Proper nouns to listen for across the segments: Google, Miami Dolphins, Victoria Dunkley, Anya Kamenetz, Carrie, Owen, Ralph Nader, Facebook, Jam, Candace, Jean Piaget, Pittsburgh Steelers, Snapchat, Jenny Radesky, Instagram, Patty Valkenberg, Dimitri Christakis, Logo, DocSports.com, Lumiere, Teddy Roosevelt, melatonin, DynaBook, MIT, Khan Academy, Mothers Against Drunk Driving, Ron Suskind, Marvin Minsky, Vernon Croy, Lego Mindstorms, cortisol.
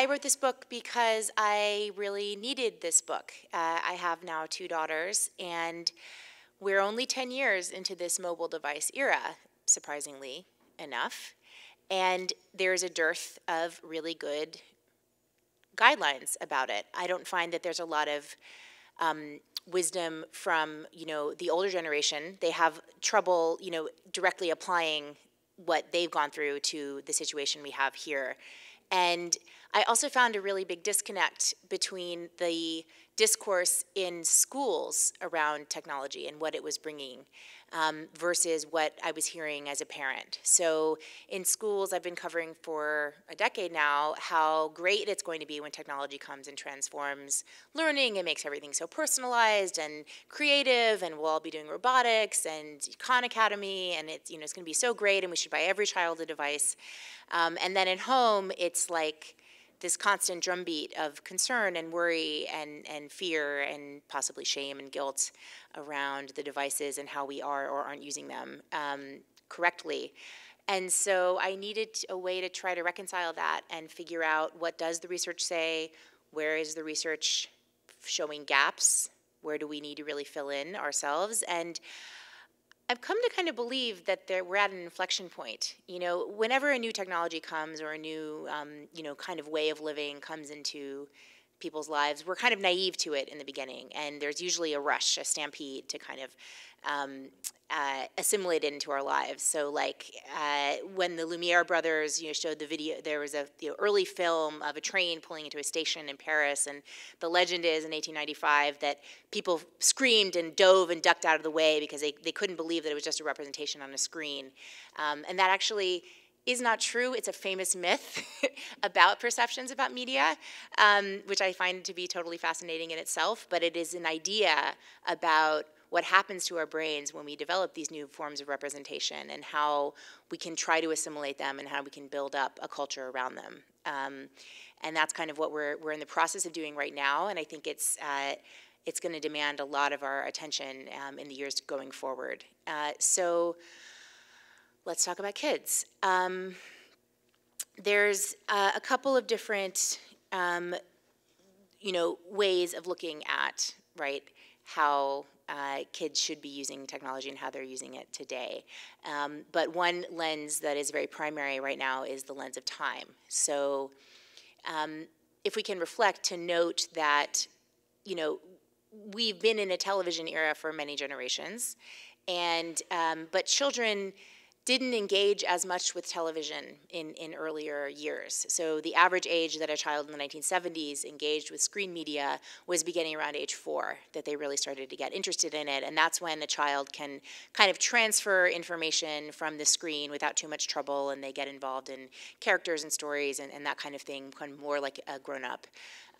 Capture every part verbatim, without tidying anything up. I wrote this book because I really needed this book. Uh, I have now two daughters, and we're only ten years into this mobile device era, surprisingly enough, and there's a dearth of really good guidelines about it. I don't find that there's a lot of um, wisdom from, you know, the older generation. They have trouble, you know, directly applying what they've gone through to the situation we have here. And I also found a really big disconnect between the discourse in schools around technology and what it was bringing um, versus what I was hearing as a parent. So in schools, I've been covering for a decade now how great it's going to be when technology comes and transforms learning and makes everything so personalized and creative, and we'll all be doing robotics and Khan Academy, and it's, you know, it's going to be so great, and we should buy every child a device. Um, and then at home, it's like this constant drumbeat of concern and worry and, and fear and possibly shame and guilt around the devices and how we are or aren't using them um, correctly. And so I needed a way to try to reconcile that and figure out, what does the research say? Where is the research showing gaps? Where do we need to really fill in ourselves? And I've come to kind of believe that there, we're at an inflection point. You know, whenever a new technology comes or a new, um, you know, kind of way of living comes into people's lives, we're kind of naive to it in the beginning, and there's usually a rush, a stampede to kind of um, uh, assimilate it into our lives. So, like uh, when the Lumiere brothers, you know, showed the video, there was a you know, early film of a train pulling into a station in Paris, and the legend is in eighteen ninety-five that people screamed and dove and ducked out of the way because they they couldn't believe that it was just a representation on a screen, um, and that actually is not true. It's a famous myth about perceptions about media, um, which I find to be totally fascinating in itself, but it is an idea about what happens to our brains when we develop these new forms of representation and how we can try to assimilate them and how we can build up a culture around them. Um, and that's kind of what we're, we're in the process of doing right now, and I think it's, uh, it's gonna demand a lot of our attention um, in the years going forward. Uh, so. Let's talk about kids. Um, there's uh, a couple of different, um, you know, ways of looking at, right, how uh, kids should be using technology and how they're using it today. Um, but one lens that is very primary right now is the lens of time. So um, if we can reflect to note that, you know, we've been in a television era for many generations, and um, but children didn't engage as much with television in, in earlier years. So the average age that a child in the nineteen seventies engaged with screen media was beginning around age four, that they really started to get interested in it. And that's when a child can kind of transfer information from the screen without too much trouble, and they get involved in characters and stories and, and that kind of thing, kind of more like a grown-up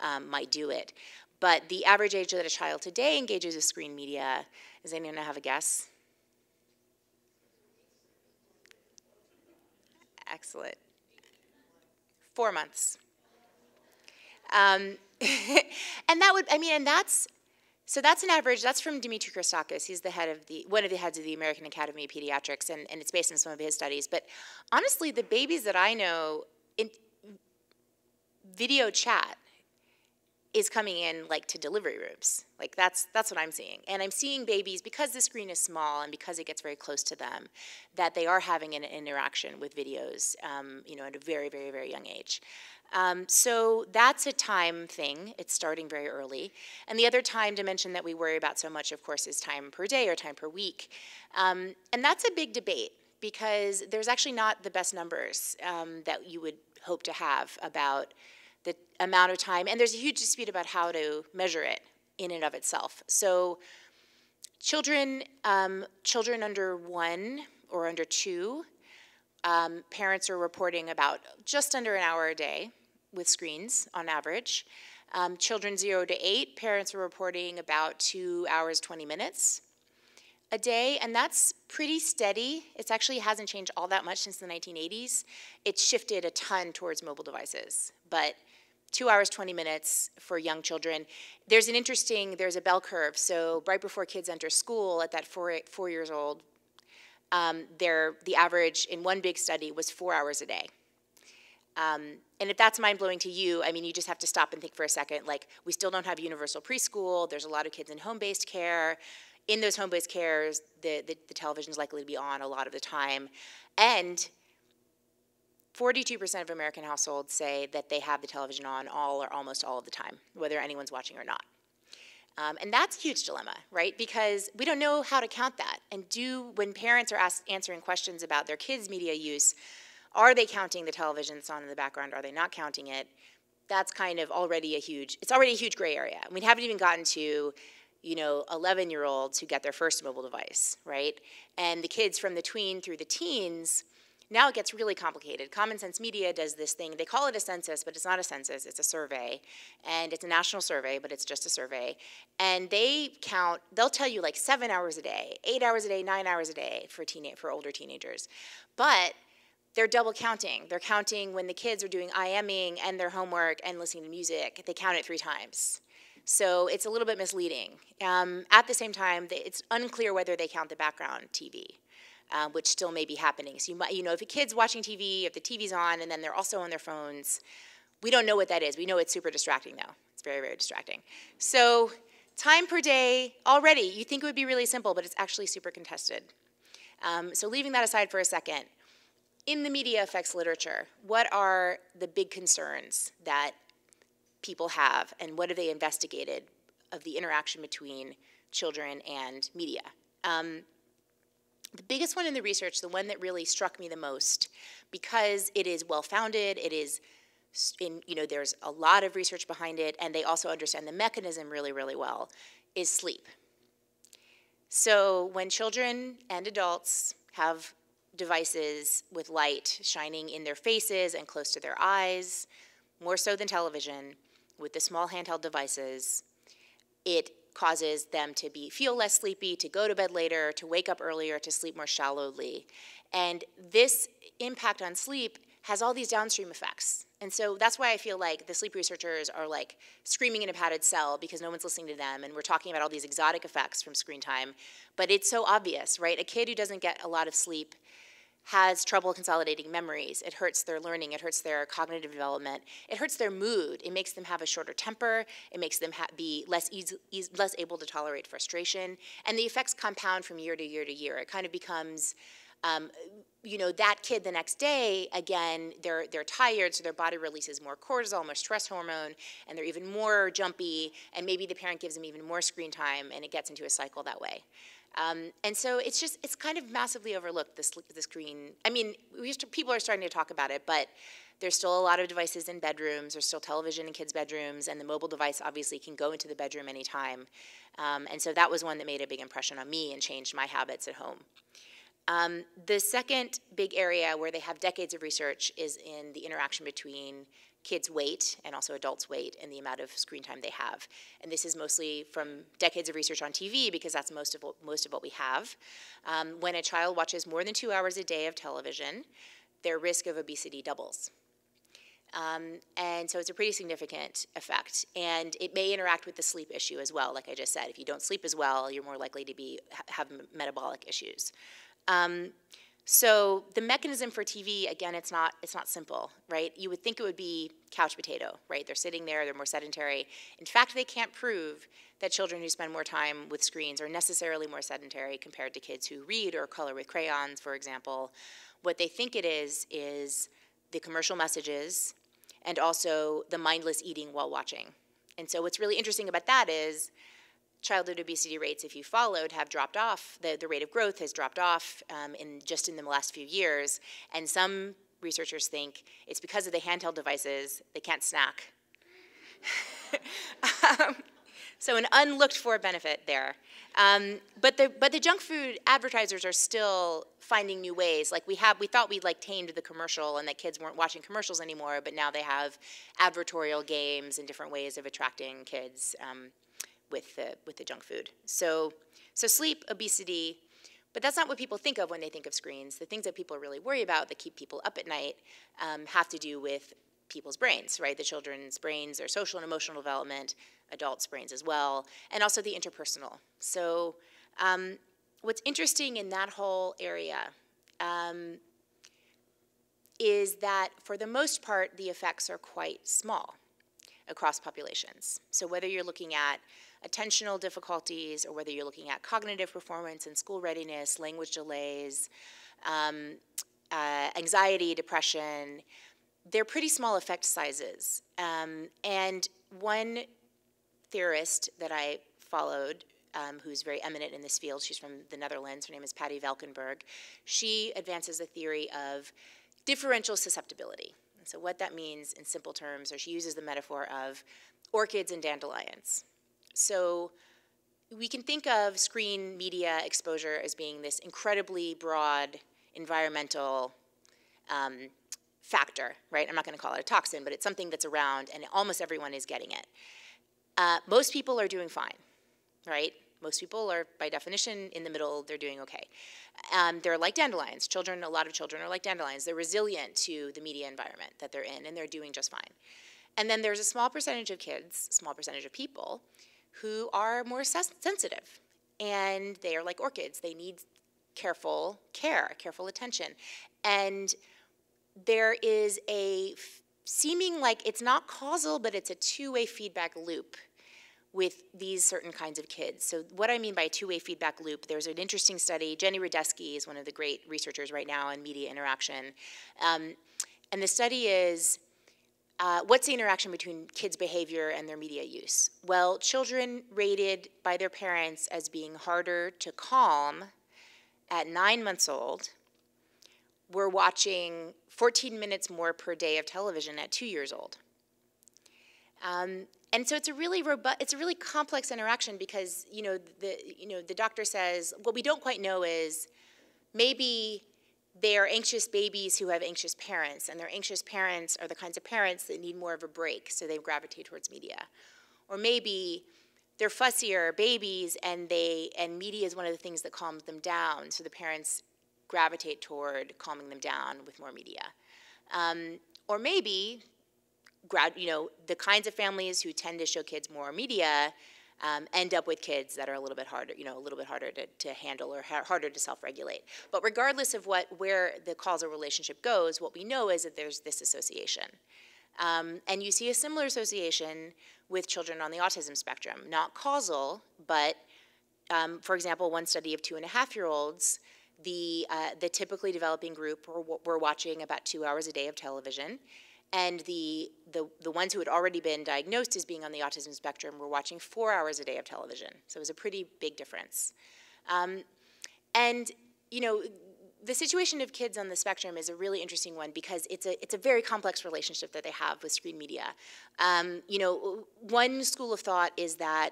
um, might do it. But the average age that a child today engages with screen media, does anyone have a guess? Excellent. Four months. Um, and that would, I mean, and that's, so that's an average, that's from Dimitri Christakis. He's the head of the, one of the heads of the American Academy of Pediatrics, and, and it's based on some of his studies. But honestly, the babies that I know, in video chat is coming in like to delivery rooms. Like that's, that's what I'm seeing. And I'm seeing babies, because the screen is small and because it gets very close to them, that they are having an interaction with videos um, you know, at a very, very, very young age. Um, so that's a time thing. It's starting very early. And the other time dimension that we worry about so much, of course, is time per day or time per week. Um, and that's a big debate, because there's actually not the best numbers um, that you would hope to have about the amount of time, and there's a huge dispute about how to measure it in and of itself. So children, um, children under one or under two, um, parents are reporting about just under an hour a day with screens on average. Um, children zero to eight, parents are reporting about two hours, twenty minutes a day, and that's pretty steady. It actually hasn't changed all that much since the nineteen eighties. It's shifted a ton towards mobile devices, but two hours, twenty minutes for young children. There's an interesting, there's a bell curve. So right before kids enter school at that four, four years old, um, the average in one big study was four hours a day. Um, and if that's mind-blowing to you, I mean, you just have to stop and think for a second. Like, we still don't have universal preschool. There's a lot of kids in home-based care. In those home-based cares, the, the, the television's likely to be on a lot of the time. And forty-two percent of American households say that they have the television on all or almost all of the time, whether anyone's watching or not. Um, and that's a huge dilemma, right? Because we don't know how to count that. And do, when parents are asked, answering questions about their kids' media use, are they counting the television that's on in the background? Are they not counting it? That's kind of already a huge, it's already a huge gray area. We haven't even gotten to, you know, eleven-year-olds who get their first mobile device, right? And the kids from the tween through the teens, now it gets really complicated. Common Sense Media does this thing. They call it a census, but it's not a census. It's a survey. And it's a national survey, but it's just a survey. And they count, they'll tell you like seven hours a day, eight hours a day, nine hours a day for, teen- for older teenagers. But they're double counting. They're counting when the kids are doing IMing and their homework and listening to music. They count it three times. So it's a little bit misleading. Um, at the same time, it's unclear whether they count the background T V, uh, which still may be happening. So you might, you know, if a kid's watching T V, if the T V's on, and then they're also on their phones, we don't know what that is. We know it's super distracting, though. It's very, very distracting. So time per day already, you think it would be really simple, but it's actually super contested. Um, so leaving that aside for a second, in the media affects literature, what are the big concerns that people have, and what have they investigated of the interaction between children and media? Um, the biggest one in the research, the one that really struck me the most, because it is well-founded, it is, in, you know, there's a lot of research behind it, and they also understand the mechanism really, really well, is sleep. So when children and adults have devices with light shining in their faces and close to their eyes, more so than television, with the small handheld devices, it causes them to be, feel less sleepy, to go to bed later, to wake up earlier, to sleep more shallowly. And this impact on sleep has all these downstream effects. And so that's why I feel like the sleep researchers are like screaming in a padded cell because no one's listening to them, and we're talking about all these exotic effects from screen time. But it's so obvious, right? A kid who doesn't get a lot of sleep has trouble consolidating memories. It hurts their learning. It hurts their cognitive development. It hurts their mood. It makes them have a shorter temper. It makes them ha be less, easy, easy, less able to tolerate frustration. And the effects compound from year to year to year. It kind of becomes, um, you know, that kid the next day, again, they're, they're tired, so their body releases more cortisol, more stress hormone, and they're even more jumpy, and maybe the parent gives them even more screen time, and it gets into a cycle that way. Um, and so it's just, it's kind of massively overlooked, this, this screen. I mean, we used to, people are starting to talk about it, but there's still a lot of devices in bedrooms. There's still television in kids' bedrooms, and the mobile device obviously can go into the bedroom anytime. Um, and so that was one that made a big impression on me and changed my habits at home. Um, the second big area where they have decades of research is in the interaction between kids' weight and also adults' weight and the amount of screen time they have. And this is mostly from decades of research on T V because that's most of what, most of what we have. Um, when a child watches more than two hours a day of television, their risk of obesity doubles. Um, and so it's a pretty significant effect. And it may interact with the sleep issue as well, like I just said. If you don't sleep as well, you're more likely to be, have metabolic issues. Um, So the mechanism for T V, again, it's not, it's not simple, right? You would think it would be couch potato, right? They're sitting there, they're more sedentary. In fact, they can't prove that children who spend more time with screens are necessarily more sedentary compared to kids who read or color with crayons, for example. What they think it is is the commercial messages and also the mindless eating while watching. And so what's really interesting about that is childhood obesity rates, if you followed, have dropped off. The, the rate of growth has dropped off um, in just in the last few years. And some researchers think it's because of the handheld devices. They can't snack. um, so an unlooked for benefit there. Um, but, the, but the junk food advertisers are still finding new ways. Like we, have, we thought we'd like tamed the commercial and that kids weren't watching commercials anymore, but now they have advertorial games and different ways of attracting kids. Um, With the, with the junk food. So, so sleep, obesity, but that's not what people think of when they think of screens. The things that people really worry about that keep people up at night um, have to do with people's brains, right? The children's brains, their social and emotional development, adults' brains as well, and also the interpersonal. So um, what's interesting in that whole area um, is that for the most part, the effects are quite small across populations. So whether you're looking at attentional difficulties or whether you're looking at cognitive performance and school readiness, language delays, um, uh, anxiety, depression, they're pretty small effect sizes. Um, and one theorist that I followed, um, who's very eminent in this field, she's from the Netherlands, her name is Patty Valkenberg, she advances a theory of differential susceptibility. And so what that means in simple terms, or she uses the metaphor of orchids and dandelions. So we can think of screen media exposure as being this incredibly broad environmental um, factor, right? I'm not going to call it a toxin, but it's something that's around and almost everyone is getting it. Uh, most people are doing fine, right? Most people are, by definition, in the middle, they're doing okay. Um, they're like dandelions. Children, a lot of children are like dandelions. They're resilient to the media environment that they're in, and they're doing just fine. And then there's a small percentage of kids, small percentage of people, who are more sensitive, and they are like orchids. They need careful care, careful attention. And there is a seeming like it's not causal, but it's a two-way feedback loop with these certain kinds of kids. So what I mean by a two-way feedback loop, there's an interesting study. Jenny Radesky is one of the great researchers right now in media interaction. Um, and the study is, uh, what's the interaction between kids' behavior and their media use? Well, children rated by their parents as being harder to calm at nine months old were watching fourteen minutes more per day of television at two years old. Um, And so it's a really robust, it's a really complex interaction because, you know, the, you know, the doctor says, what we don't quite know is maybe they are anxious babies who have anxious parents, and their anxious parents are the kinds of parents that need more of a break, so they gravitate towards media. Or maybe they're fussier babies and they, and media is one of the things that calms them down, so the parents gravitate toward calming them down with more media. Um, or maybe, Grad, you know, the kinds of families who tend to show kids more media um, end up with kids that are a little bit harder, you know, a little bit harder to, to handle or ha harder to self-regulate. But regardless of what, where the causal relationship goes, what we know is that there's this association. Um, and you see a similar association with children on the autism spectrum, not causal, but um, for example, one study of two and a half year olds, the, uh, the typically developing group were, were watching about two hours a day of television. And the, the, the ones who had already been diagnosed as being on the autism spectrum were watching four hours a day of television. So it was a pretty big difference. Um, and, you know, the situation of kids on the spectrum is a really interesting one because it's a, it's a very complex relationship that they have with screen media. Um, you know, one school of thought is that,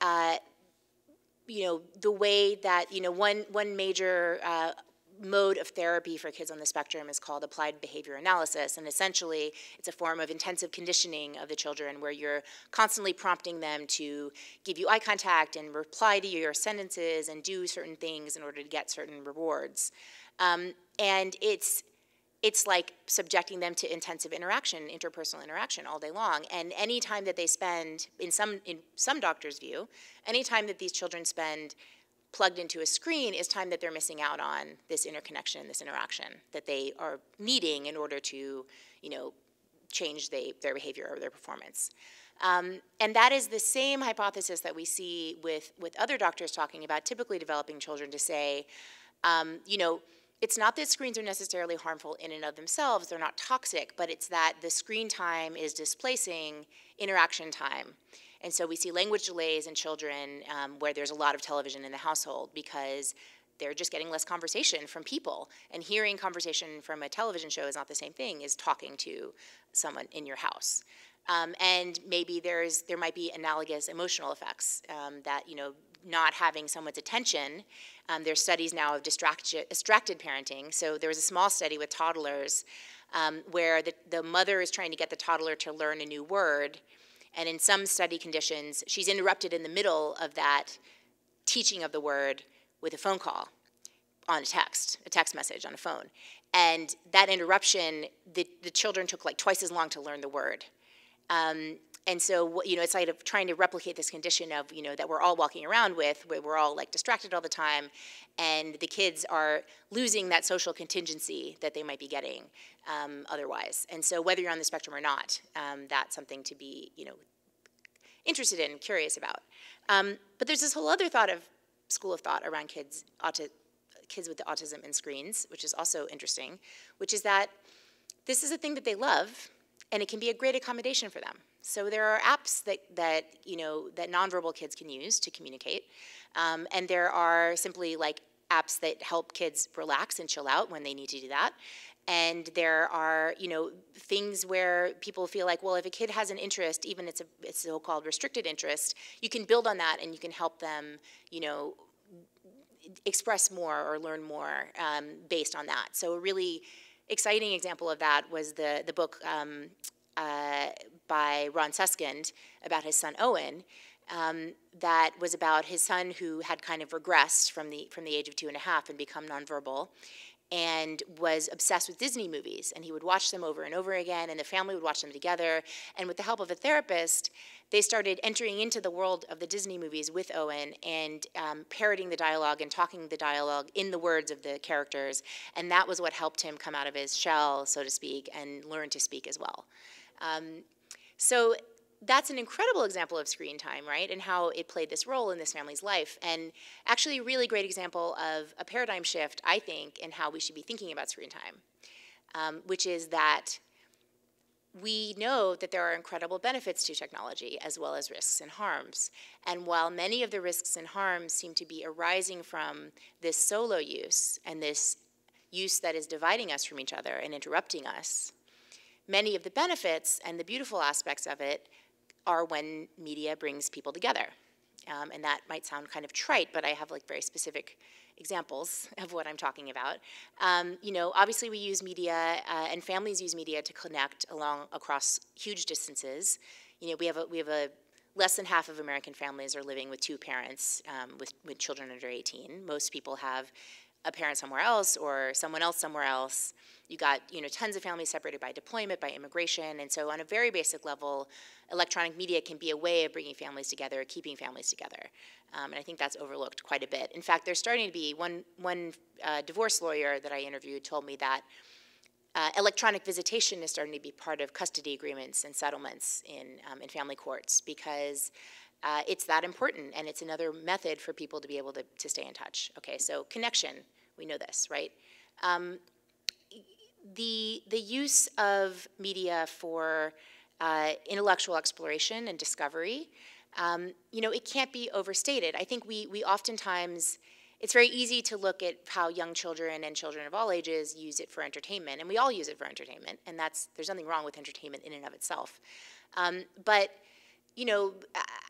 uh, you know, the way that, you know, one, one major uh, mode of therapy for kids on the spectrum is called applied behavior analysis, and essentially it's a form of intensive conditioning of the children where you're constantly prompting them to give you eye contact and reply to your sentences and do certain things in order to get certain rewards. Um, and it's it's like subjecting them to intensive interaction, interpersonal interaction all day long, and any time that they spend, in some, in some doctors' view, any time that these children spend plugged into a screen is time that they're missing out on this interconnection, this interaction that they are needing in order to, you know, change they, their behavior or their performance. Um, and that is the same hypothesis that we see with, with other doctors talking about typically developing children to say, um, you know, it's not that screens are necessarily harmful in and of themselves, they're not toxic, but it's that the screen time is displacing interaction time. And so we see language delays in children um, where there's a lot of television in the household because they're just getting less conversation from people. And hearing conversation from a television show is not the same thing as talking to someone in your house. Um, and maybe there's, there might be analogous emotional effects um, that, you know, not having someone's attention. Um, there's studies now of distracted, distracted parenting. So there was a small study with toddlers um, where the, the mother is trying to get the toddler to learn a new word. And in some study conditions, she's interrupted in the middle of that teaching of the word with a phone call on a text, a text message on a phone. And that interruption, the, the children took like twice as long to learn the word. Um, And so, you know, it's like trying to replicate this condition of, you know, that we're all walking around with, where we're all like distracted all the time, and the kids are losing that social contingency that they might be getting um, otherwise. And so whether you're on the spectrum or not, um, that's something to be, you know, interested in, curious about. Um, but there's this whole other thought of, school of thought around kids, auti kids with autism and screens, which is also interesting, which is that this is a thing that they love, and it can be a great accommodation for them. So there are apps that, that you know, that nonverbal kids can use to communicate, um, and there are simply like apps that help kids relax and chill out when they need to do that. And there are, you know, things where people feel like, well, if a kid has an interest, even it's a it's so-called restricted interest, you can build on that and you can help them, you know, express more or learn more um, based on that. So a really exciting example of that was the the book um, uh, by Ron Suskind about his son Owen. Um, that was about his son who had kind of regressed from the from the age of two and a half and become nonverbal, and was obsessed with Disney movies, and he would watch them over and over again, and the family would watch them together, and with the help of a therapist, they started entering into the world of the Disney movies with Owen, and um, parroting the dialogue and talking the dialogue in the words of the characters, and that was what helped him come out of his shell, so to speak, and learn to speak as well. Um, so that's an incredible example of screen time, right, and how it played this role in this family's life, and actually a really great example of a paradigm shift, I think, in how we should be thinking about screen time, um, which is that we know that there are incredible benefits to technology as well as risks and harms, and while many of the risks and harms seem to be arising from this solo use and this use that is dividing us from each other and interrupting us, many of the benefits and the beautiful aspects of it are when media brings people together. Um, and that might sound kind of trite, but I have like very specific examples of what I'm talking about. Um, you know, obviously we use media, uh, and families use media to connect along across huge distances. You know, we have a, we have a less than half of American families are living with two parents um, with, with children under eighteen. Most people have a parent somewhere else or someone else somewhere else. You got, you know, tons of families separated by deployment, by immigration, and so on a very basic level, electronic media can be a way of bringing families together, keeping families together, um, and I think that's overlooked quite a bit. In fact, there's starting to be, one, one uh, divorce lawyer that I interviewed told me that uh, electronic visitation is starting to be part of custody agreements and settlements in, um, in family courts because uh, it's that important, and it's another method for people to be able to, to stay in touch. Okay, so connection, we know this, right? Um, The, the use of media for uh, intellectual exploration and discovery, um, you know, it can't be overstated. I think we, we oftentimes, it's very easy to look at how young children and children of all ages use it for entertainment, and we all use it for entertainment, and that's, there's nothing wrong with entertainment in and of itself. Um, but, you know,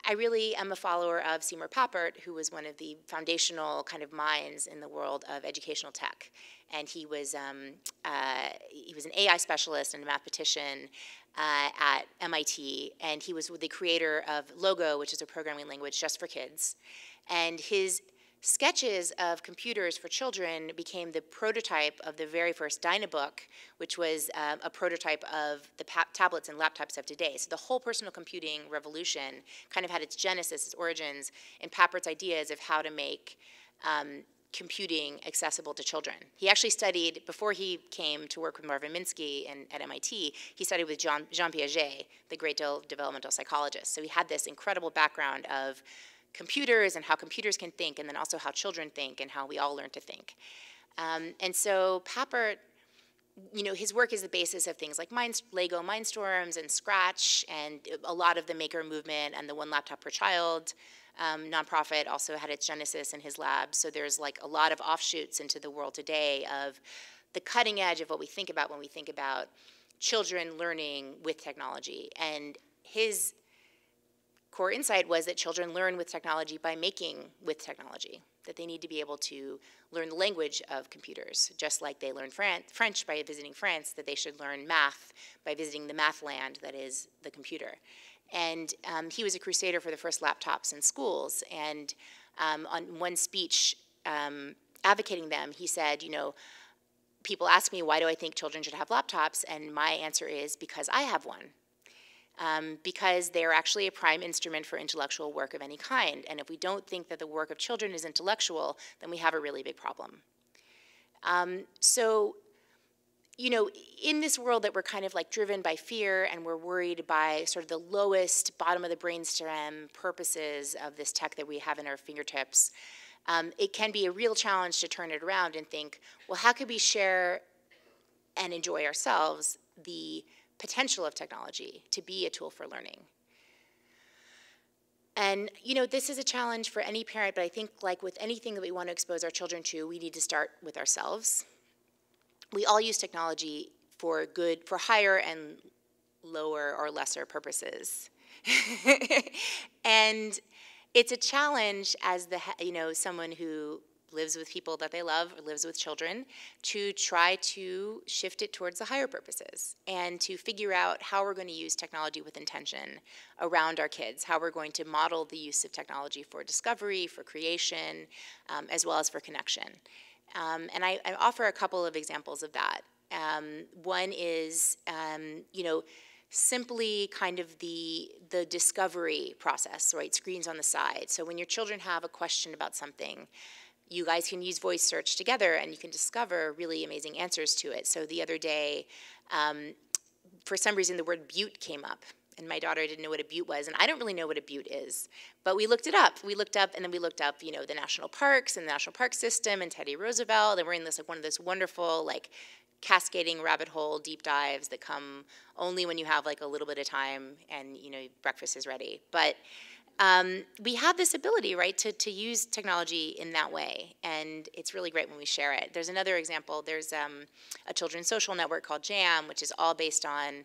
I really am a follower of Seymour Papert, who was one of the foundational kind of minds in the world of educational tech. And he was um, uh, he was an A I specialist and a mathematician uh, at M I T, and he was the creator of Logo, which is a programming language just for kids. And his sketches of computers for children became the prototype of the very first DynaBook, which was um, a prototype of the tablets and laptops of today. So the whole personal computing revolution kind of had its genesis, its origins, in Papert's ideas of how to make um, computing accessible to children. He actually studied, before he came to work with Marvin Minsky and, at M I T, he studied with Jean, Jean Piaget, the great developmental psychologist. So he had this incredible background of computers and how computers can think, and then also how children think and how we all learn to think. Um, and so Papert, you know, his work is the basis of things like Mind, Lego Mindstorms and Scratch and a lot of the maker movement and the one laptop per child. Um, nonprofit also had its genesis in his lab, so there's like a lot of offshoots into the world today of the cutting edge of what we think about when we think about children learning with technology. And his core insight was that children learn with technology by making with technology, that they need to be able to learn the language of computers, just like they learn Fran- French by visiting France, that they should learn math by visiting the math land that is the computer. And um, he was a crusader for the first laptops in schools. And um, on one speech um, advocating them, he said, you know, people ask me, why do I think children should have laptops? And my answer is, because I have one. um, because they are actually a prime instrument for intellectual work of any kind. And if we don't think that the work of children is intellectual, then we have a really big problem. Um, so, you know, in this world that we're kind of like driven by fear and we're worried by sort of the lowest bottom of the brainstem purposes of this tech that we have in our fingertips, um, it can be a real challenge to turn it around and think, well, how could we share and enjoy ourselves the potential of technology to be a tool for learning? And, you know, this is a challenge for any parent, but I think like with anything that we want to expose our children to, we need to start with ourselves. We all use technology for good, for higher and lower or lesser purposes. And it's a challenge as the, you know, someone who lives with people that they love or lives with children to try to shift it towards the higher purposes and to figure out how we're going to use technology with intention around our kids, how we're going to model the use of technology for discovery, for creation, um, as well as for connection. Um, and I, I offer a couple of examples of that. Um, one is, um, you know, simply kind of the, the discovery process, right? Screens on the side. So when your children have a question about something, you guys can use voice search together and you can discover really amazing answers to it. So the other day, um, for some reason, the word butte came up. And my daughter didn't know what a butte was, and I don't really know what a butte is. But we looked it up. We looked up, and then we looked up, you know, the national parks and the national park system and Teddy Roosevelt. And we're in this like one of those wonderful like cascading rabbit hole deep dives that come only when you have like a little bit of time and you know breakfast is ready. But um, we have this ability, right, to to use technology in that way, and it's really great when we share it. There's another example. There's um, a children's social network called Jam, which is all based on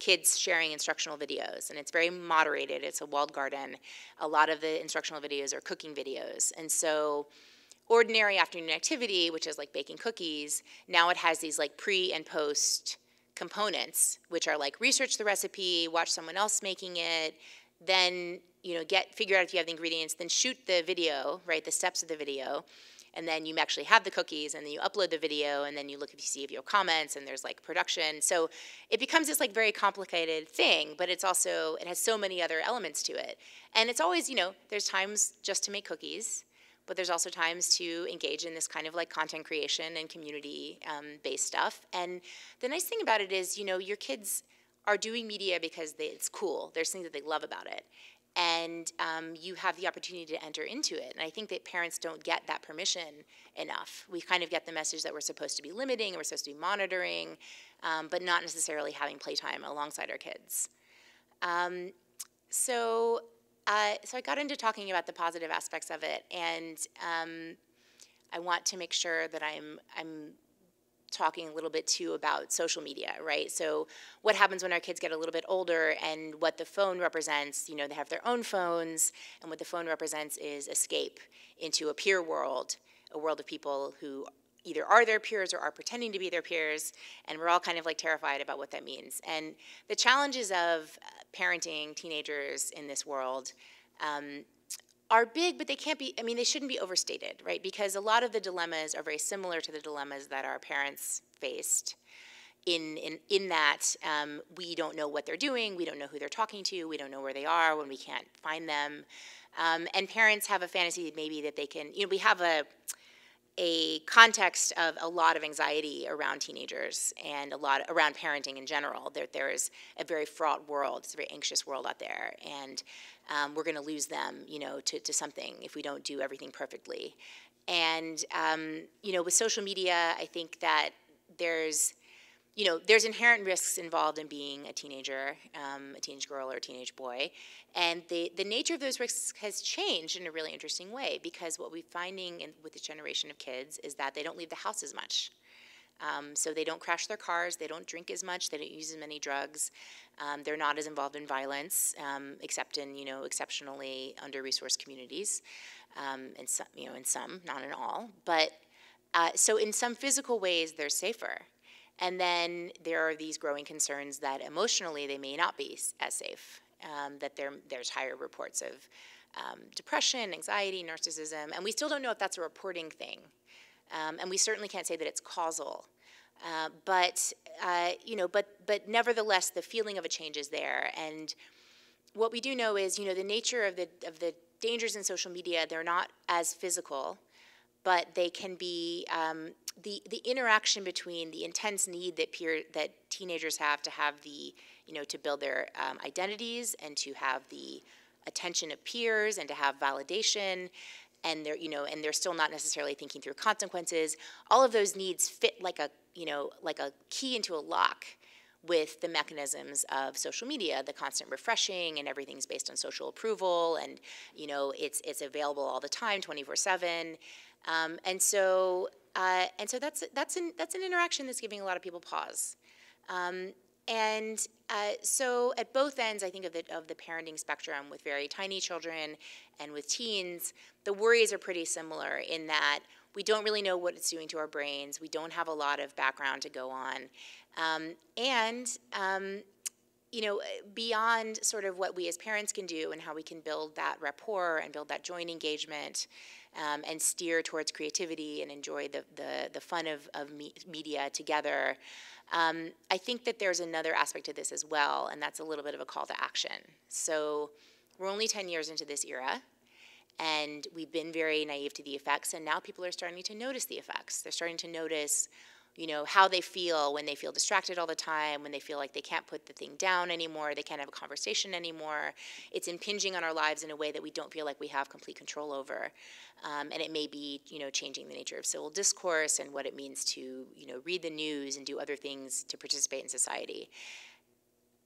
kids sharing instructional videos, and it's very moderated. It's a walled garden. A lot of the instructional videos are cooking videos, and so ordinary afternoon activity, which is like baking cookies, now it has these like pre and post components, which are like research the recipe, watch someone else making it, then you know get figure out if you have the ingredients, then shoot the video, right, the steps of the video. And then you actually have the cookies, and then you upload the video, and then you look if you see if you have comments, and there's like production. So it becomes this like very complicated thing, but it's also, it has so many other elements to it. And it's always, you know, there's times just to make cookies, but there's also times to engage in this kind of like content creation and community-based um, stuff. And the nice thing about it is, you know, your kids are doing media because they, it's cool. There's things that they love about it. And um, you have the opportunity to enter into it. And I think that parents don't get that permission enough. We kind of get the message that we're supposed to be limiting, we're supposed to be monitoring, um, but not necessarily having playtime alongside our kids. Um, so, uh, so I got into talking about the positive aspects of it, and um, I want to make sure that I'm, I'm talking a little bit too about social media, right? So what happens when our kids get a little bit older and what the phone represents, you know, they have their own phones, and what the phone represents is escape into a peer world, a world of people who either are their peers or are pretending to be their peers, and we're all kind of like terrified about what that means. And the challenges of parenting teenagers in this world um, are big, but they can't be, I mean, they shouldn't be overstated, right? Because a lot of the dilemmas are very similar to the dilemmas that our parents faced in, in, in that um, we don't know what they're doing, we don't know who they're talking to, we don't know where they are when we can't find them. Um, and parents have a fantasy maybe that they can, you know, we have a, a context of a lot of anxiety around teenagers and a lot around parenting in general. There, there is a very fraught world. It's a very anxious world out there, and um, we're going to lose them, you know, to, to something if we don't do everything perfectly. And um, you know, with social media, I think that there's, you know, there's inherent risks involved in being a teenager, um, a teenage girl or a teenage boy, and the, the nature of those risks has changed in a really interesting way, because what we're finding in, with this generation of kids is that they don't leave the house as much. Um, so they don't crash their cars, they don't drink as much, they don't use as many drugs, um, they're not as involved in violence, um, except in, you know, exceptionally under-resourced communities, um, and some, you know, in some, not in all. But uh, so in some physical ways, they're safer. And then there are these growing concerns that emotionally they may not be as safe, um, that there, there's higher reports of um, depression, anxiety, narcissism, and we still don't know if that's a reporting thing. Um, and we certainly can't say that it's causal. Uh, but uh, you know, but but nevertheless, the feeling of a change is there. And what we do know is, you know, the nature of the of the dangers in social media, they're not as physical, but they can be um, the the interaction between the intense need that peer that teenagers have to have the you know to build their um, identities and to have the attention of peers and to have validation, and they're you know and they're still not necessarily thinking through consequences. All of those needs fit like a you know like a key into a lock with the mechanisms of social media, the constant refreshing, and everything's based on social approval, and you know it's it's available all the time, twenty-four seven. Um, and so, uh, and so that's that's an that's an interaction that's giving a lot of people pause. Um, and uh, so, at both ends, I think of the of the parenting spectrum, with very tiny children and with teens, the worries are pretty similar in that we don't really know what it's doing to our brains. We don't have a lot of background to go on, um, and um, you know, beyond sort of what we as parents can do and how we can build that rapport and build that joint engagement. Um, and steer towards creativity and enjoy the, the, the fun of, of me media together. Um, I think that there's another aspect to this as well, and that's a little bit of a call to action. So we're only ten years into this era, and we've been very naive to the effects, and now people are starting to notice the effects. They're starting to notice, you know, how they feel when they feel distracted all the time, when they feel like they can't put the thing down anymore, they can't have a conversation anymore. It's impinging on our lives in a way that we don't feel like we have complete control over. Um, and it may be, you know, changing the nature of civil discourse and what it means to, you know, read the news and do other things to participate in society.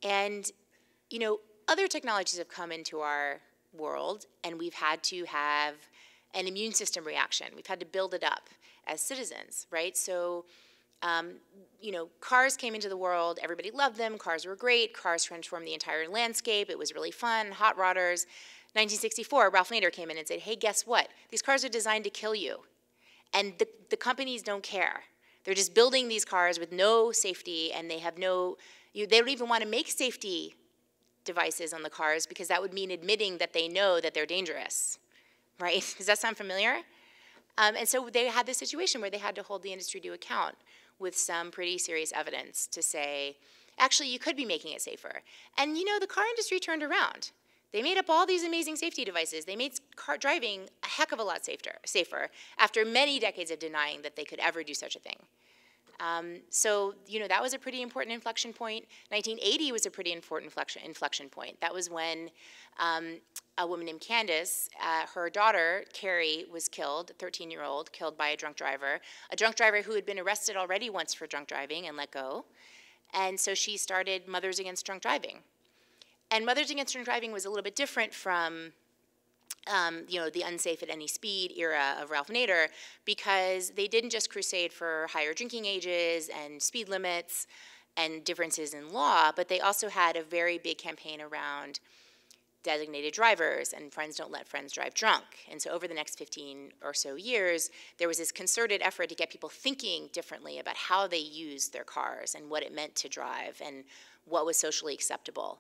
And, you know, other technologies have come into our world, and we've had to have an immune system reaction. We've had to build it up as citizens, right? So, Um, you know, cars came into the world, everybody loved them, cars were great, cars transformed the entire landscape, it was really fun, hot rodders. nineteen sixty-four, Ralph Nader came in and said, hey, guess what? These cars are designed to kill you. And the, the companies don't care. They're just building these cars with no safety, and they have no, you, they don't even want to make safety devices on the cars, because that would mean admitting that they know that they're dangerous, right? Does that sound familiar? Um, and so they had this situation where they had to hold the industry to account with some pretty serious evidence to say, actually, you could be making it safer. And you know, the car industry turned around. They made up all these amazing safety devices. They made car driving a heck of a lot safer, safer after many decades of denying that they could ever do such a thing. Um, so you know, that was a pretty important inflection point. nineteen eighty was a pretty important inflection, inflection point. That was when um, a woman named Candace, uh, her daughter, Carrie, was killed, a thirteen-year-old, killed by a drunk driver, a drunk driver who had been arrested already once for drunk driving and let go. And so she started Mothers Against Drunk Driving. And Mothers Against Drunk Driving was a little bit different from Um, you know, the unsafe at any speed era of Ralph Nader, because they didn't just crusade for higher drinking ages and speed limits and differences in law, but they also had a very big campaign around designated drivers and friends don't let friends drive drunk. And so over the next fifteen or so years, there was this concerted effort to get people thinking differently about how they used their cars and what it meant to drive and what was socially acceptable.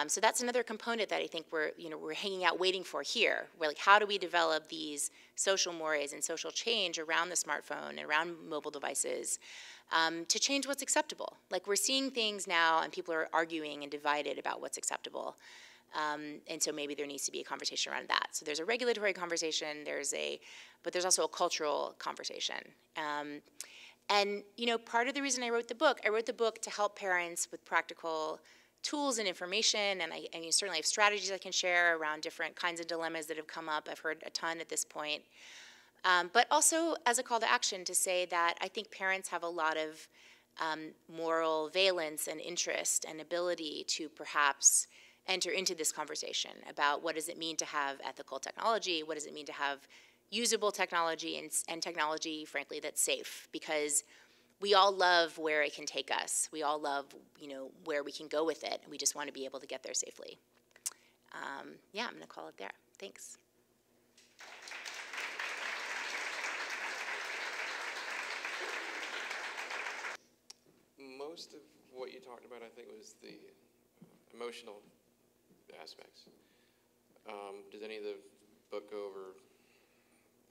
Um, so that's another component that I think we're, you know, we're hanging out waiting for here. We're like, how do we develop these social mores and social change around the smartphone and around mobile devices um, to change what's acceptable? Like, we're seeing things now and people are arguing and divided about what's acceptable. Um, and so maybe there needs to be a conversation around that. So there's a regulatory conversation, there's a, but there's also a cultural conversation. Um, and, you know, part of the reason I wrote the book, I wrote the book to help parents with practical tools and information, and I, I mean, certainly have strategies I can share around different kinds of dilemmas that have come up. I've heard a ton at this point. Um, but also as a call to action to say that I think parents have a lot of um, moral valence and interest and ability to perhaps enter into this conversation about what does it mean to have ethical technology, what does it mean to have usable technology, and, and technology, frankly, that's safe, because we all love where it can take us. We all love, you know, where we can go with it, and we just want to be able to get there safely. Um, yeah, I'm gonna call it there. Thanks. Most of what you talked about, I think, was the emotional aspects. Um, does any of the book go over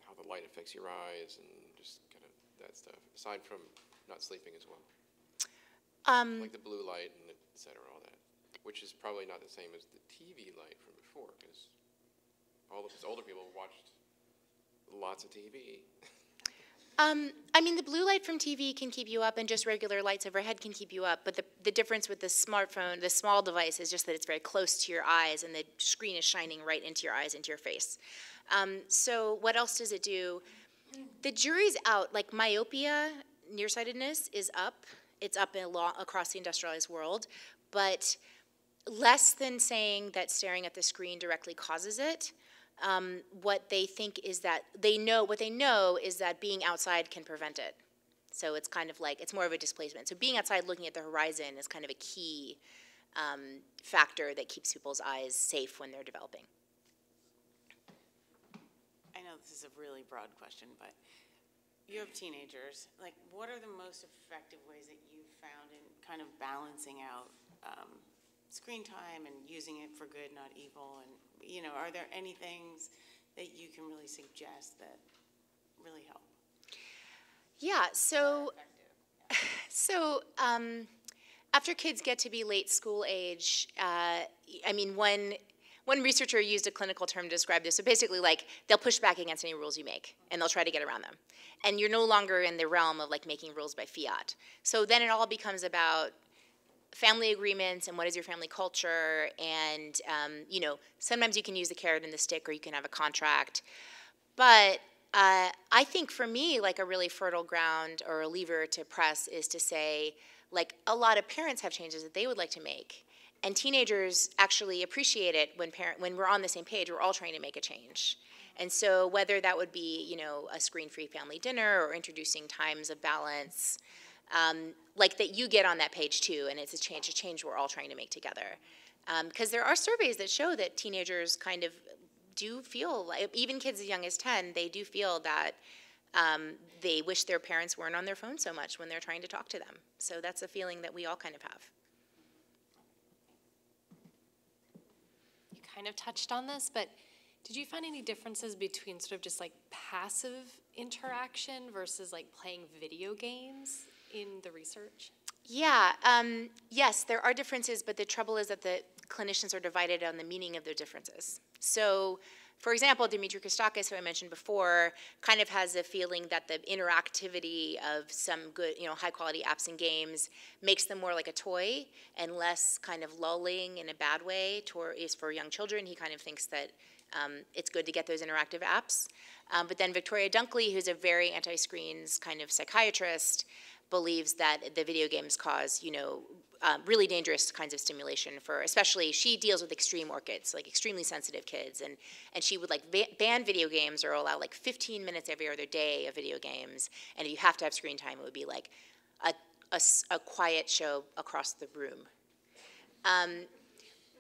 how the light affects your eyes and just kind of that stuff, aside from not sleeping as well. Um, like the blue light and the et cetera, all that, which is probably not the same as the T V light from before, because all of us older people watched lots of T V. um, I mean, the blue light from T V can keep you up, and just regular lights overhead can keep you up, but the, the difference with the smartphone, the small device, is just that it's very close to your eyes, and the screen is shining right into your eyes, into your face. Um, so what else does it do? The jury's out. Like, myopia, nearsightedness, is up. It's up in law across the industrialized world, but less than saying that staring at the screen directly causes it. Um, what they think is that they know, what they know is that being outside can prevent it. So it's kind of like, it's more of a displacement. So being outside looking at the horizon is kind of a key um, factor that keeps people's eyes safe when they're developing. I know this is a really broad question, but you have teenagers. Like, what are the most effective ways that you've found in kind of balancing out um, screen time and using it for good, not evil? And, you know, are there any things that you can really suggest that really help? Yeah, so, yeah. so um, after kids get to be late school age, uh, I mean, one, one researcher used a clinical term to describe this. So basically, like, they'll push back against any rules you make, and they'll try to get around them. And you're no longer in the realm of, like, making rules by fiat. So then it all becomes about family agreements and what is your family culture. And, um, you know, sometimes you can use the carrot and the stick, or you can have a contract. But uh, I think for me, like, a really fertile ground or a lever to press is to say, like, a lot of parents have changes that they would like to make. And teenagers actually appreciate it when parent when we're on the same page. We're all trying to make a change, and so whether that would be, you know, a screen-free family dinner or introducing times of balance, um, like that you get on that page too, and it's a change, a change we're all trying to make together. Because um, there are surveys that show that teenagers kind of do feel, like, even kids as young as ten, they do feel that um, they wish their parents weren't on their phone so much when they're trying to talk to them. So that's a feeling that we all kind of have. Kind of touched on this, but did you find any differences between sort of just like passive interaction versus like playing video games in the research? Yeah, um, yes, there are differences, but the trouble is that the clinicians are divided on the meaning of their differences. So, for example, Dimitri Christakis, who I mentioned before, kind of has a feeling that the interactivity of some good, you know, high-quality apps and games makes them more like a toy and less kind of lulling in a bad way. Toward, is for young children, he kind of thinks that um, it's good to get those interactive apps. Um, but then Victoria Dunkley, who's a very anti-screens kind of psychiatrist, believes that the video games cause, you know, Uh, really dangerous kinds of stimulation for, especially, she deals with extreme orchids, like extremely sensitive kids, and, and she would like va ban video games or allow like fifteen minutes every other day of video games, and if you have to have screen time, it would be like a, a, a quiet show across the room. Um,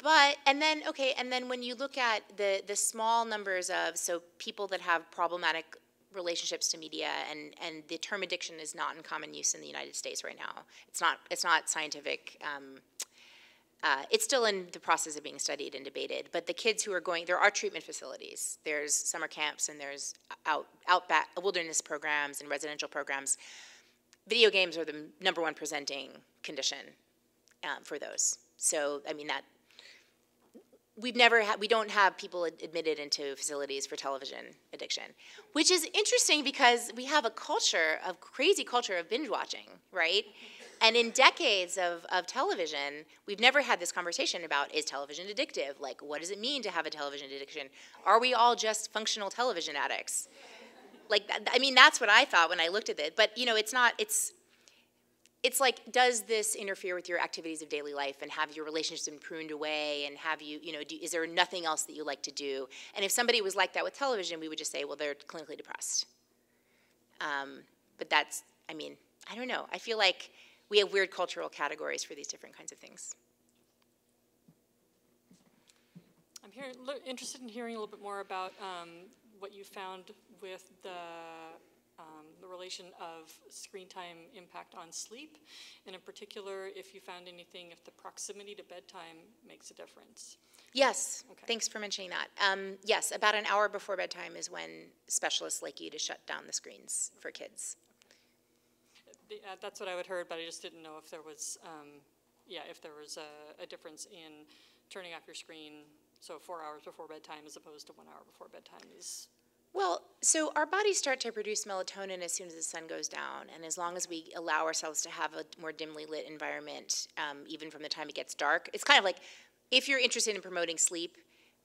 but, and then, okay, and then when you look at the, the small numbers of, so people that have problematic relationships to media, and, and the term addiction is not in common use in the United States right now. It's not, it's not scientific. Um, uh, it's still in the process of being studied and debated, but the kids who are going, there are treatment facilities. There's summer camps, and there's out, outback wilderness programs and residential programs. Video games are the number one presenting condition um, for those. So, I mean, that, We've never ha we don't have people ad admitted into facilities for television addiction, which is interesting because we have a culture of crazy culture of binge watching, right? And in decades of, of television, we've never had this conversation about, is television addictive? Like, what does it mean to have a television addiction? Are we all just functional television addicts? Like, that, I mean, that's what I thought when I looked at it. But, you know, it's not, it's, It's like, does this interfere with your activities of daily life, and have your relationships been pruned away, and have you, you know, do, is there nothing else that you like to do? And if somebody was like that with television, we would just say, well, they're clinically depressed. Um, but that's, I mean, I don't know. I feel like we have weird cultural categories for these different kinds of things. I'm here, interested in hearing a little bit more about um, what you found with the Um, the relation of screen time impact on sleep, and in particular, if you found anything, if the proximity to bedtime makes a difference. Yes, okay. Thanks for mentioning that. Um, yes, about an hour before bedtime is when specialists like you to shut down the screens for kids. uh, that's what I had heard, but I just didn't know if there was, um, yeah, if there was a, a difference in turning off your screen. So four hours before bedtime as opposed to one hour before bedtime is. Well, so our bodies start to produce melatonin as soon as the sun goes down, and as long as we allow ourselves to have a more dimly lit environment, um, even from the time it gets dark, it's kind of like, if you're interested in promoting sleep,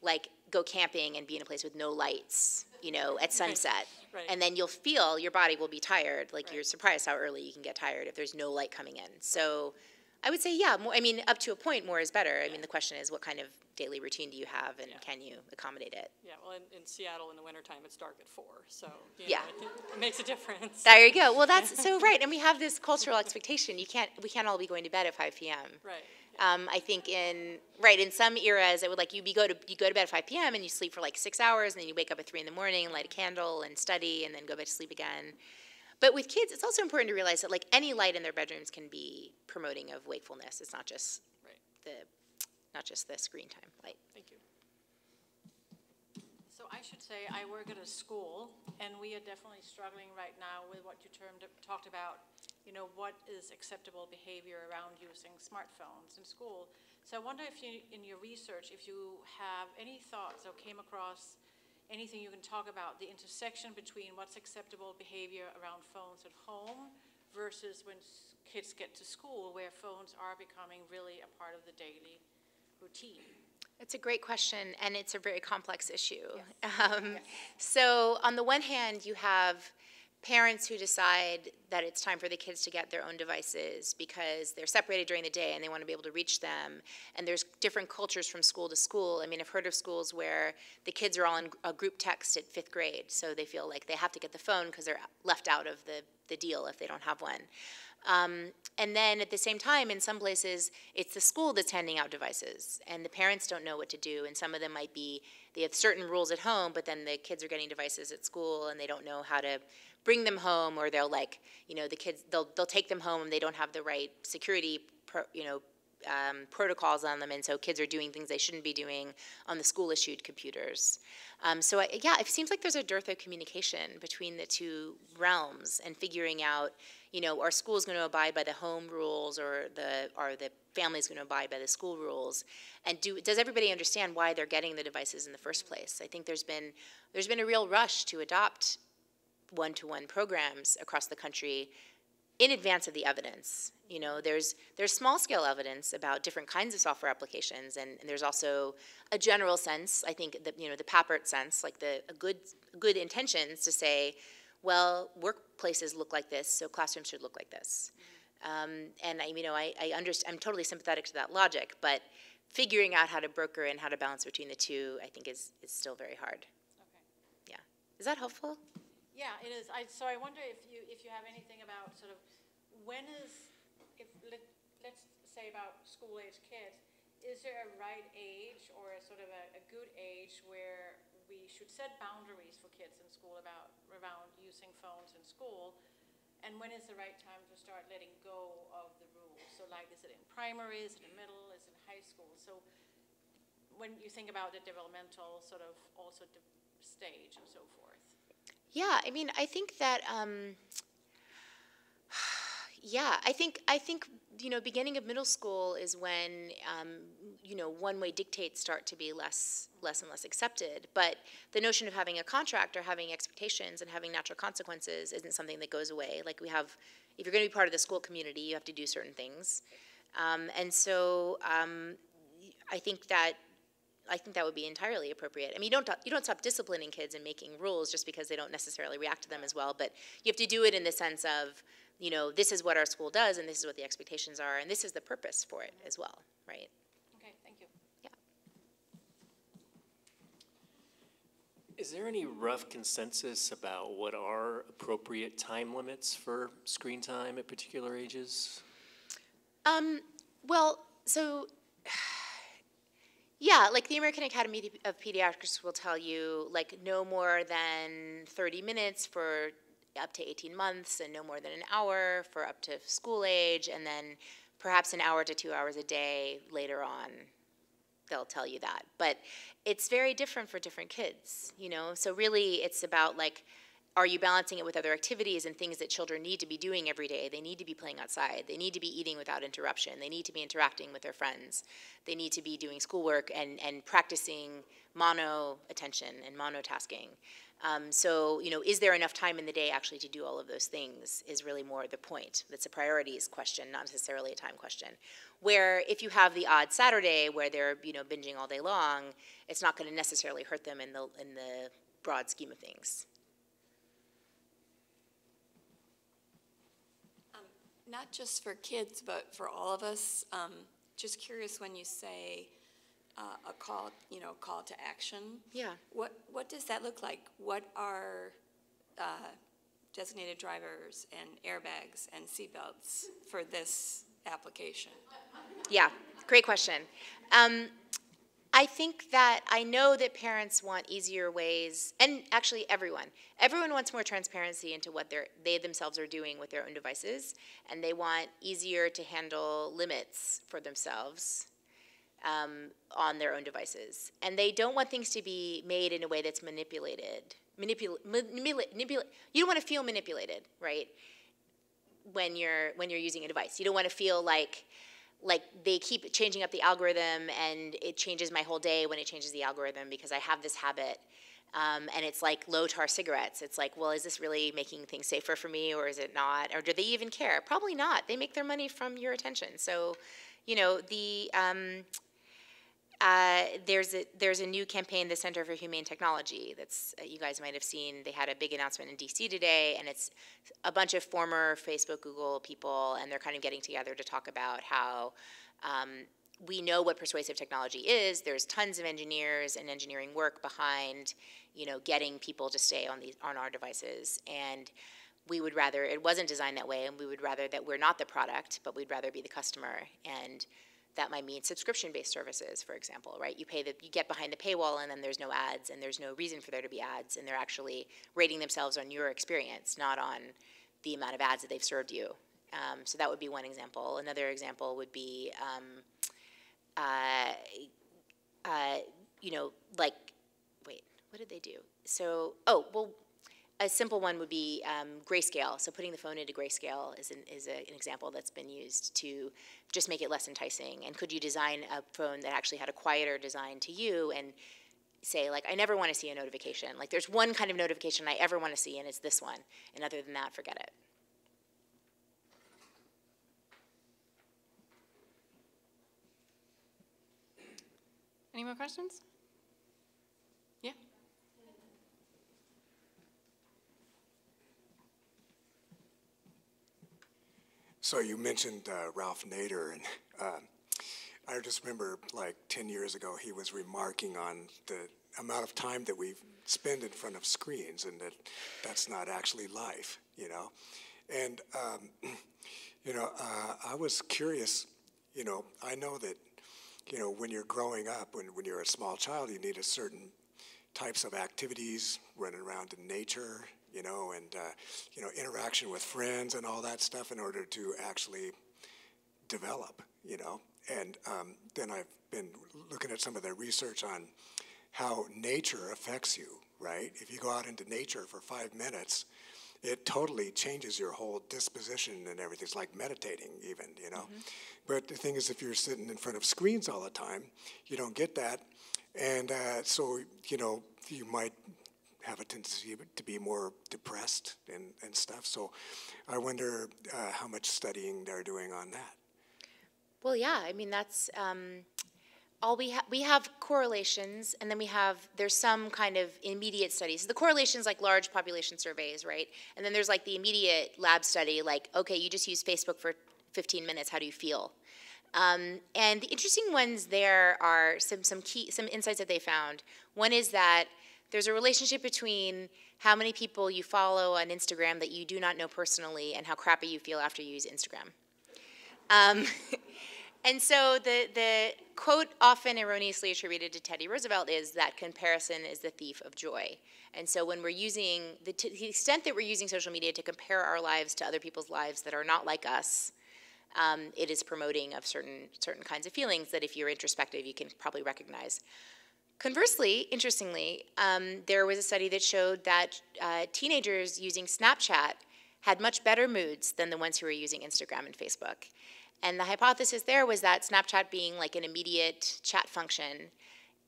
like go camping and be in a place with no lights, you know, at sunset. Right. Right. And then you'll feel, your body will be tired, like right. You're surprised how early you can get tired if there's no light coming in. So I would say, yeah, more, I mean, up to a point, more is better. I yeah. mean, the question is, what kind of daily routine do you have, and yeah. can you accommodate it? Yeah, well, in, in Seattle in the wintertime, it's dark at four, so you yeah. know, it, it makes a difference. There you go. Well, that's so right, and we have this cultural expectation. You can't, we can't all be going to bed at five P M Right. Um, I think in right in some eras, it would like you be go to you go to bed at five P M and you sleep for like six hours, and then you wake up at three in the morning and light a candle and study, and then go back to sleep again. But with kids, it's also important to realize that like any light in their bedrooms can be promoting of wakefulness. It's not just right. the not just the screen time light. Thank you. So I should say I work at a school, and we are definitely struggling right now with what you termed talked about. You know, what is acceptable behavior around using smartphones in school? So I wonder if you, in your research, if you have any thoughts or came across anything you can talk about, the intersection between what's acceptable behavior around phones at home versus when kids get to school, where phones are becoming really a part of the daily routine. It's a great question, and it's a very complex issue. Yes. Um, yes. So on the one hand, you have parents who decide that it's time for the kids to get their own devices because they're separated during the day and they want to be able to reach them. And there's different cultures from school to school. I mean, I've heard of schools where the kids are all in a group text at fifth grade, so they feel like they have to get the phone because they're left out of the, the deal if they don't have one. Um, and then at the same time, in some places, it's the school that's handing out devices, and the parents don't know what to do, and some of them might be, they have certain rules at home, but then the kids are getting devices at school, and they don't know how to bring them home, or they'll like, you know, the kids, they'll, they'll take them home and they don't have the right security, pro, you know, um, protocols on them, and so kids are doing things they shouldn't be doing on the school-issued computers. Um, so, I, yeah, it seems like there's a dearth of communication between the two realms, and figuring out, you know, are schools going to abide by the home rules, or the, are the families going to abide by the school rules? And do, does everybody understand why they're getting the devices in the first place? I think there's been, there's been a real rush to adopt one-to-one programs across the country in advance of the evidence. You know, there's, there's small-scale evidence about different kinds of software applications, and, and there's also a general sense, I think, the, you know, the Papert sense, like the good, good intentions to say, well, workplaces look like this, so classrooms should look like this. Um, and, I, you know, I, I understand, I'm totally sympathetic to that logic, but figuring out how to broker and how to balance between the two, I think, is, is still very hard. Okay. Yeah. Is that helpful? Yeah, it is. I, so I wonder if you if you have anything about sort of when is, if let, let's say about school-age kids, is there a right age or a sort of a, a good age where we should set boundaries for kids in school about around using phones in school, and when is the right time to start letting go of the rules? So like, is it in primary? Is it in middle? Is it in high school? So when you think about the developmental sort of also de- stage and so forth. Yeah, I mean, I think that, um, yeah, I think, I think, you know, beginning of middle school is when, um, you know, one-way dictates start to be less, less and less accepted. But the notion of having a contract or having expectations and having natural consequences isn't something that goes away. Like we have, if you're going to be part of the school community, you have to do certain things. Um, and so um, I think that, I think that would be entirely appropriate. I mean, you don't you don't stop disciplining kids and making rules just because they don't necessarily react to them as well, but you have to do it in the sense of, you know, this is what our school does, and this is what the expectations are, and this is the purpose for it as well, right? Okay, thank you. Yeah. Is there any rough consensus about what are appropriate time limits for screen time at particular ages? Um, well, so... Yeah, like the American Academy of Pediatrics will tell you, like, no more than thirty minutes for up to eighteen months, and no more than an hour for up to school age, and then perhaps an hour to two hours a day later on, they'll tell you that. But it's very different for different kids, you know? So really, it's about, like, are you balancing it with other activities and things that children need to be doing every day? They need to be playing outside. They need to be eating without interruption. They need to be interacting with their friends. They need to be doing schoolwork and, and practicing mono attention and monotasking. Um, so, you know, is there enough time in the day actually to do all of those things is really more the point. That's a priorities question, not necessarily a time question. Where if you have the odd Saturday where they're, you know, binging all day long, it's not going to necessarily hurt them in the, in the broad scheme of things. Not just for kids, but for all of us. Um, just curious when you say uh, a call, you know, call to action. Yeah. What what does that look like? What are uh, designated drivers and airbags and seatbelts for this application? Yeah, great question. Um, I think that I know that parents want easier ways, and actually everyone. Everyone wants more transparency into what they're, they themselves are doing with their own devices, and they want easier to handle limits for themselves um, on their own devices. And they don't want things to be made in a way that's manipulated. Manipula manipula manipula you don't want to feel manipulated, right, when you're, when you're using a device. You don't want to feel like, like they keep changing up the algorithm and it changes my whole day when it changes the algorithm because I have this habit. Um, and it's like low tar cigarettes. It's like, well, is this really making things safer for me or is it not? Or do they even care? Probably not. They make their money from your attention. So, you know, the, um, uh, there's, a, there's a new campaign, the Center for Humane Technology, that's, uh, you guys might have seen. They had a big announcement in D C today, and it's a bunch of former Facebook, Google people, and they're kind of getting together to talk about how um, we know what persuasive technology is. There's tons of engineers and engineering work behind, you know, getting people to stay on, these, on our devices. And we would rather, it wasn't designed that way, and we would rather that we're not the product, but we'd rather be the customer. And that might mean subscription-based services, for example, right? You pay the, you get behind the paywall, and then there's no ads, and there's no reason for there to be ads, and they're actually rating themselves on your experience, not on the amount of ads that they've served you. Um, so that would be one example. Another example would be, um, uh, uh, you know, like, wait, what did they do? So, oh, well, a simple one would be um, grayscale. So putting the phone into grayscale is, an, is a, an example that's been used to just make it less enticing. And could you design a phone that actually had a quieter design to you and say, like, I never want to see a notification. Like, there's one kind of notification I ever want to see, and it's this one. And other than that, forget it. Any more questions? So you mentioned uh, Ralph Nader, and uh, I just remember like ten years ago he was remarking on the amount of time that we spend in front of screens and that that's not actually life, you know? And, um, you know, uh, I was curious, you know, I know that, you know, when you're growing up, when, when you're a small child, you need a certain types of activities, running around in nature, you know, and, uh, you know, interaction with friends and all that stuff in order to actually develop, you know. And um, then I've been looking at some of the research on how nature affects you, right? If you go out into nature for five minutes, it totally changes your whole disposition and everything. It's like meditating even, you know. Mm-hmm. But the thing is, if you're sitting in front of screens all the time, you don't get that. And uh, so, you know, you might have a tendency to be more depressed and, and stuff. So I wonder uh, how much studying they're doing on that. Well, yeah, I mean, that's um, all we have. We have correlations, and then we have, there's some kind of immediate studies. So the correlations, like large population surveys, right? And then there's like the immediate lab study, like, okay, you just use Facebook for fifteen minutes, how do you feel? Um, and the interesting ones there are some, some key, some insights that they found. One is that there's a relationship between how many people you follow on Instagram that you do not know personally and how crappy you feel after you use Instagram. Um, and so the, the quote often erroneously attributed to Teddy Roosevelt is that comparison is the thief of joy. And so when we're using, the, to the extent that we're using social media to compare our lives to other people's lives that are not like us, um, it is promoting of certain, certain kinds of feelings that if you're introspective you can probably recognize. Conversely, interestingly, um, there was a study that showed that uh, teenagers using Snapchat had much better moods than the ones who were using Instagram and Facebook. And the hypothesis there was that Snapchat being like an immediate chat function,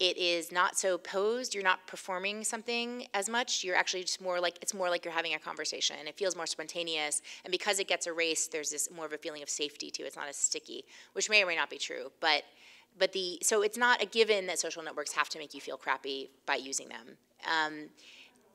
it is not so posed, you're not performing something as much, you're actually just more like, it's more like you're having a conversation. It feels more spontaneous, and because it gets erased, there's this more of a feeling of safety too, it's not as sticky, which may or may not be true, but But the, so it's not a given that social networks have to make you feel crappy by using them. Um,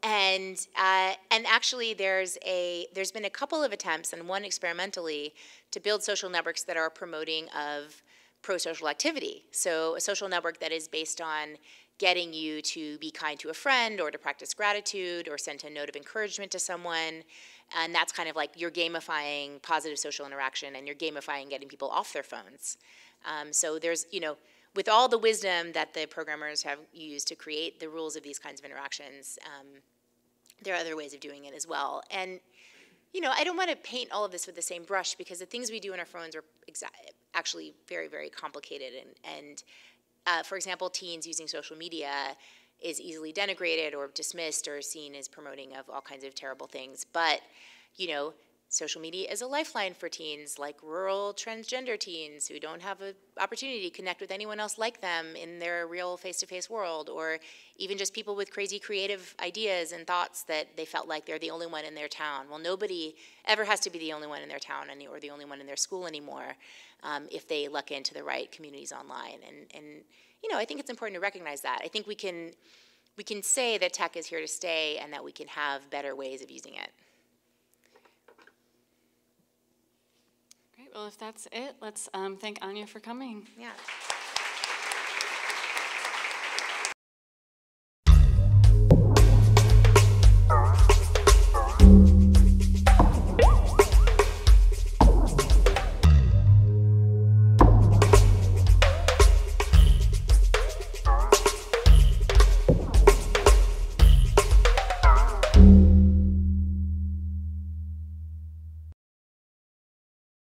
and, uh, and actually there's, a, there's been a couple of attempts, and one experimentally, to build social networks that are promoting of pro-social activity. So a social network that is based on getting you to be kind to a friend or to practice gratitude or send a note of encouragement to someone. And that's kind of like you're gamifying positive social interaction and you're gamifying getting people off their phones. Um, so there's, you know, with all the wisdom that the programmers have used to create the rules of these kinds of interactions, um, there are other ways of doing it as well. And, you know, I don't want to paint all of this with the same brush because the things we do in our phones are exa actually very, very complicated. And, and uh, for example, teens using social media is easily denigrated or dismissed or seen as promoting of all kinds of terrible things. But, you know, social media is a lifeline for teens, like rural transgender teens who don't have an opportunity to connect with anyone else like them in their real face-to-face world, or even just people with crazy creative ideas and thoughts that they felt like they're the only one in their town. Well, nobody ever has to be the only one in their town any, or the only one in their school anymore um, if they luck into the right communities online. And, and, you know, I think it's important to recognize that. I think we can, we can say that tech is here to stay and that we can have better ways of using it. Well, if that's it, let's um, thank Anya for coming. Yeah.